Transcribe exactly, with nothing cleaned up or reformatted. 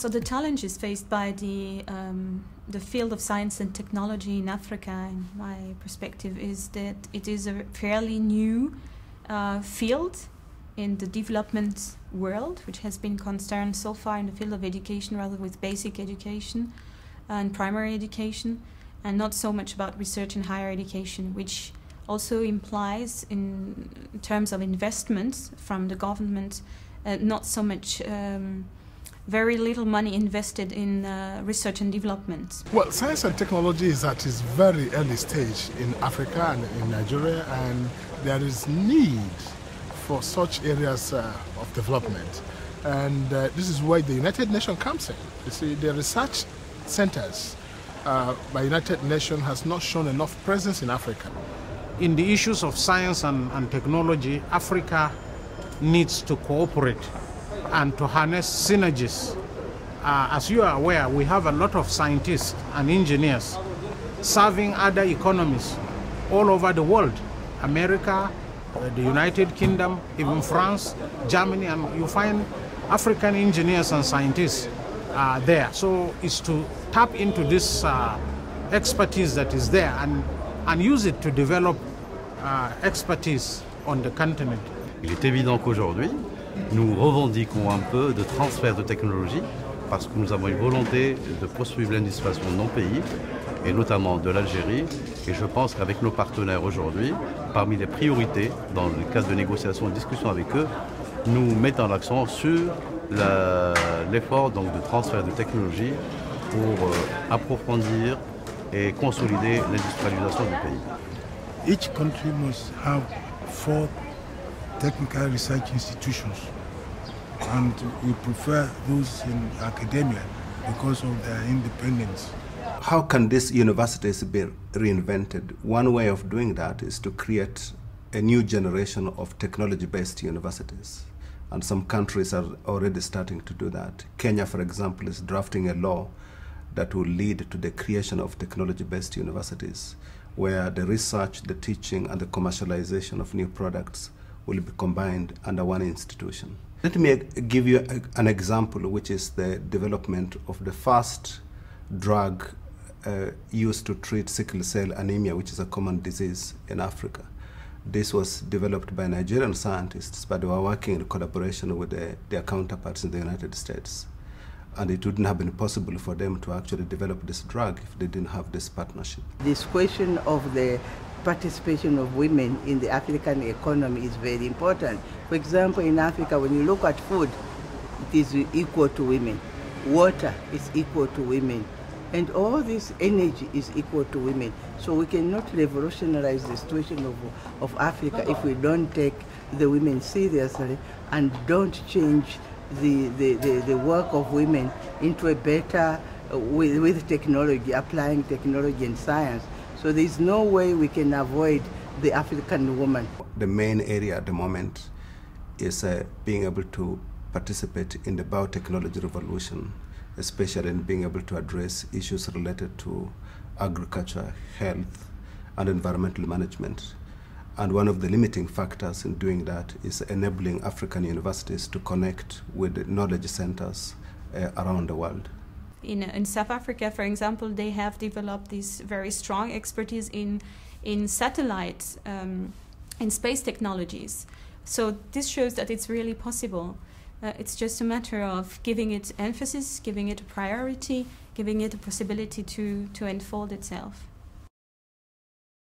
So the challenges faced by the, um, the field of science and technology in Africa, in my perspective, is that it is a fairly new uh, field in the development world, which has been concerned so far in the field of education, rather with basic education and primary education, and not so much about research in higher education, which also implies, in terms of investments from the government, uh, not so much um, very little money invested in uh, research and development. Well, science and technology is at its very early stage in Africa and in Nigeria, and there is need for such areas uh, of development. And uh, this is why the United Nations comes in. You see, the research centers uh, by United Nations has not shown enough presence in Africa. In the issues of science and, and technology, Africa needs to cooperate and to harness synergies. Uh, as you are aware, we have a lot of scientists and engineers serving other economies all over the world. America, uh, the United Kingdom, even France, Germany, and you find African engineers and scientists uh, there. So it's to tap into this uh, expertise that is there and, and use it to develop uh, expertise on the continent. Il est évident qu'aujourd'hui, nous revendiquons un peu de transfert de technologie parce que nous avons une volonté de poursuivre l'industrialisation de nos pays et notamment de l'Algérie. Et je pense qu'avec nos partenaires aujourd'hui, parmi les priorités dans le cadre de négociations et de discussions avec eux, nous mettons l'accent sur l'effort donc de transfert de technologie pour approfondir et consolider l'industrialisation du pays. Each country must have four technical research institutions, and we prefer those in academia because of their independence. How can these universities be reinvented? One way of doing that is to create a new generation of technology-based universities, and some countries are already starting to do that. Kenya, for example, is drafting a law that will lead to the creation of technology-based universities, where the research, the teaching, and the commercialization of new products will be combined under one institution. Let me give you an example, which is the development of the first drug uh, used to treat sickle cell anemia, which is a common disease in Africa. This was developed by Nigerian scientists, but they were working in collaboration with the, their counterparts in the United States. And it wouldn't have been possible for them to actually develop this drug if they didn't have this partnership. This question of the participation of women in the African economy is very important. For example, in Africa, when you look at food, it is equal to women. Water is equal to women. And all this energy is equal to women. So we cannot revolutionize the situation of, of Africa if we don't take the women seriously and don't change the, the, the, the work of women into a better, uh, with, with technology, applying technology and science. So there's no way we can avoid the African woman. The main area at the moment is uh, being able to participate in the biotechnology revolution, especially in being able to address issues related to agriculture, health, and environmental management. And one of the limiting factors in doing that is enabling African universities to connect with knowledge centers uh, around the world. In, in South Africa, for example, they have developed this very strong expertise in, in satellite um, and space technologies. So this shows that it's really possible. Uh, it's just a matter of giving it emphasis, giving it a priority, giving it a possibility to, to unfold itself.